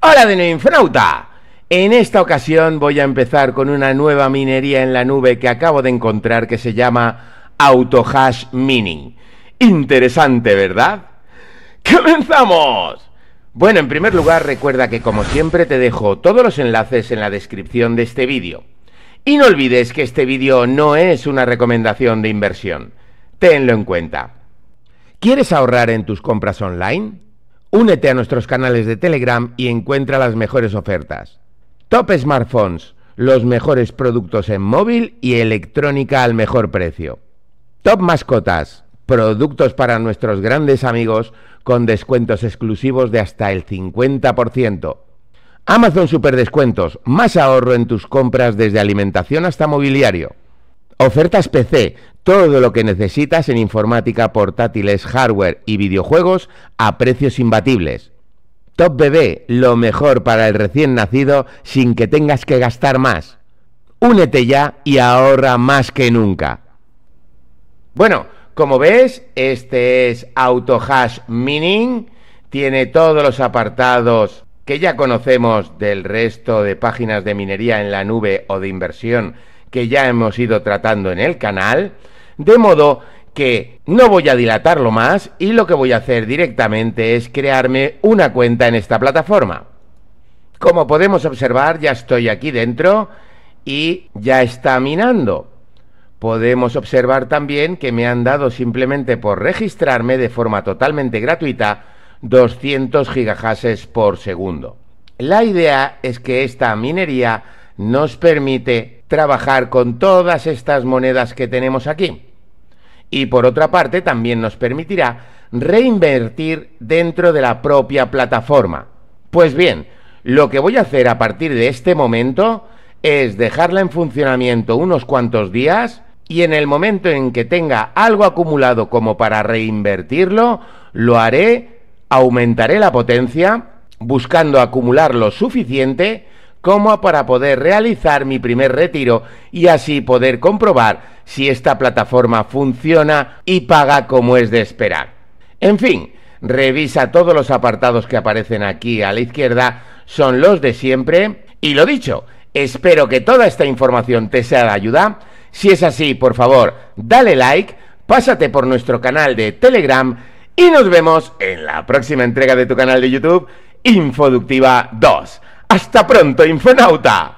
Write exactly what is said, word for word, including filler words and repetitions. Hola de nuevo, Infonauta. En esta ocasión voy a empezar con una nueva minería en la nube que acabo de encontrar, que se llama Auto Hash Mining. Interesante, ¿verdad? ¡Comenzamos! Bueno, en primer lugar, recuerda que como siempre te dejo todos los enlaces en la descripción de este vídeo. Y no olvides que este vídeo no es una recomendación de inversión. Tenlo en cuenta. ¿Quieres ahorrar en tus compras online? Únete a nuestros canales de Telegram y encuentra las mejores ofertas. Top Smartphones, los mejores productos en móvil y electrónica al mejor precio. Top Mascotas, productos para nuestros grandes amigos con descuentos exclusivos de hasta el cincuenta por ciento. Amazon Superdescuentos, más ahorro en tus compras desde alimentación hasta mobiliario. Ofertas P C, todo lo que necesitas en informática, portátiles, hardware y videojuegos a precios imbatibles. Top Bebé, lo mejor para el recién nacido sin que tengas que gastar más. Únete ya y ahorra más que nunca. Bueno, como ves, este es Auto Hash Mining. Tiene todos los apartados que ya conocemos del resto de páginas de minería en la nube o de inversión que ya hemos ido tratando en el canal, de modo que no voy a dilatarlo más y lo que voy a hacer directamente es crearme una cuenta en esta plataforma. Como podemos observar, ya estoy aquí dentro y ya está minando. Podemos observar también que me han dado, simplemente por registrarme de forma totalmente gratuita, doscientos gigahashes por segundo. La idea es que esta minería nos permite trabajar con todas estas monedas que tenemos aquí. Y por otra parte también nos permitirá reinvertir dentro de la propia plataforma. Pues bien, lo que voy a hacer a partir de este momento es dejarla en funcionamiento unos cuantos días y en el momento en que tenga algo acumulado como para reinvertirlo, lo haré, aumentaré la potencia buscando acumular lo suficiente como para poder realizar mi primer retiro y así poder comprobar si esta plataforma funciona y paga como es de esperar. En fin, revisa todos los apartados que aparecen aquí a la izquierda, son los de siempre. Y lo dicho, espero que toda esta información te sea de ayuda. Si es así, por favor, dale like, pásate por nuestro canal de Telegram y nos vemos en la próxima entrega de tu canal de YouTube, Infoductiva dos. ¡Hasta pronto, Infonauta!